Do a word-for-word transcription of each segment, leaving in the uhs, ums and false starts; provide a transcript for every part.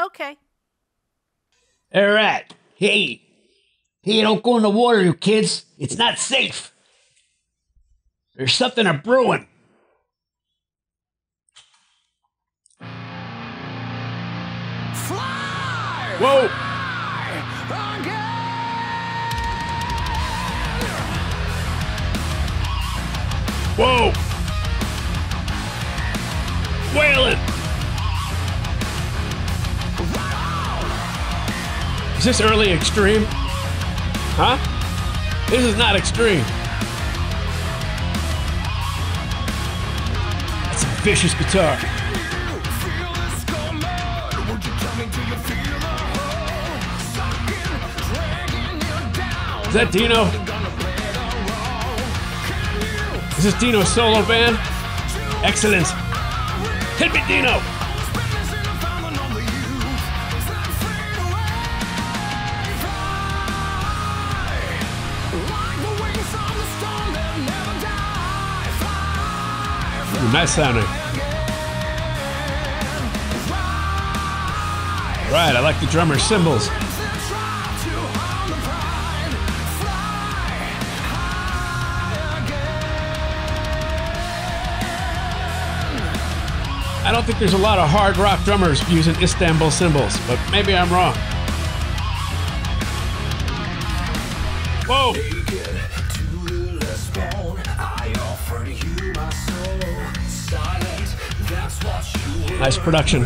Okay. All right. Hey. Hey, don't go in the water, you kids. It's not safe. There's something a brewing. Fly! Whoa! Fly again! Whoa! Whaling! Is this early extreme? Huh? This is not extreme. That's a vicious guitar. Is that Dino? Is this Dino's solo band? Excellent. Hit me, Dino! Nice sounding. Right, I like the drummer's cymbals. I don't think there's a lot of hard rock drummers using Istanbul cymbals, but maybe I'm wrong. Whoa! Nice production.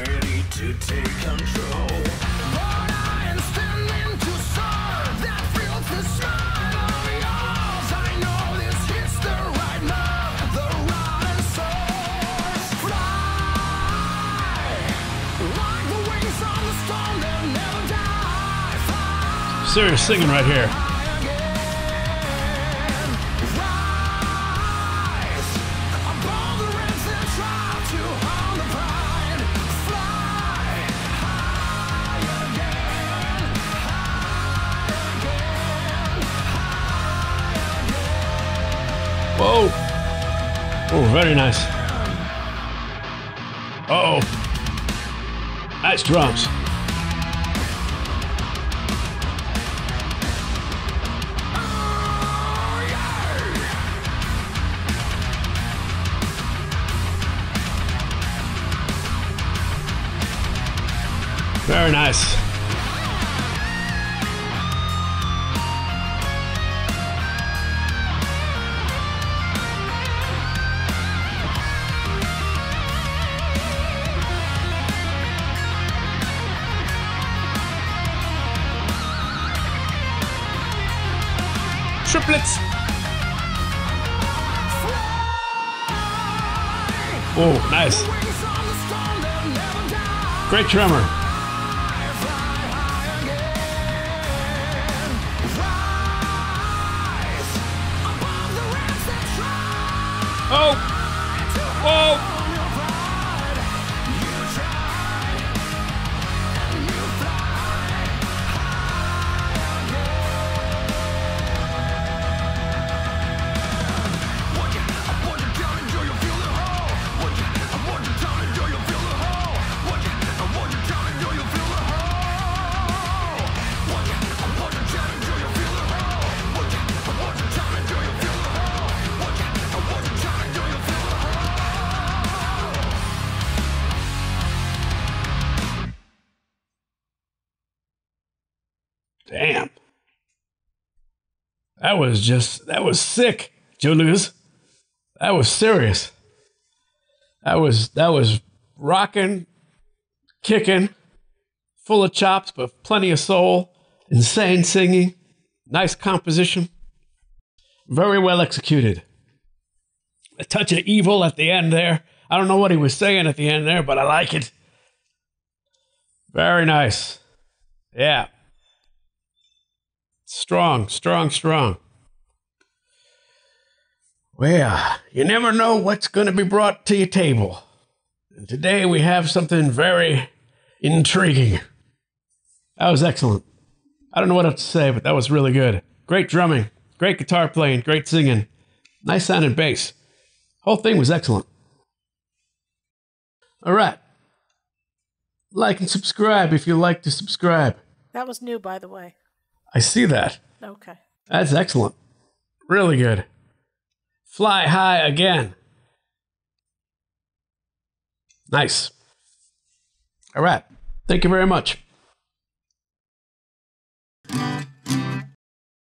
Serious singing right here. Whoa! Oh, very nice. Uh oh. Nice drums. Very nice. Triplets. Oh, nice. Great drummer. Oh. Damn. That was just, that was sick, Julius. That was serious. That was, that was rocking, kicking, full of chops, but plenty of soul, insane singing, nice composition, very well executed. A touch of evil at the end there. I don't know what he was saying at the end there, but I like it. Very nice. Yeah. Strong, strong, strong. Well, you never know what's going to be brought to your table. And today we have something very intriguing. That was excellent. I don't know what else to say, but that was really good. Great drumming, great guitar playing, great singing, nice sounding bass. Whole thing was excellent. All right. Like and subscribe if you like to subscribe. That was new, by the way. I see that. Okay. That's excellent. Really good. Fly high again. Nice. All right. Thank you very much.